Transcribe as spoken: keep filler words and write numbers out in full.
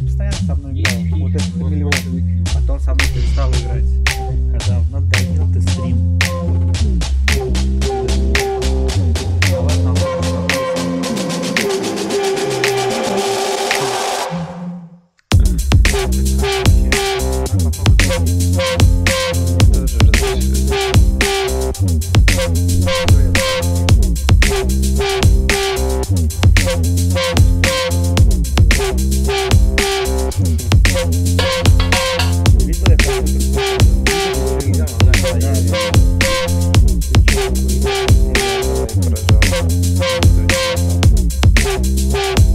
Короче, постоянно со мной играл, вот этот миллион, потом со мной перестал играть, когда надоел ты стрим. Продолжение следует...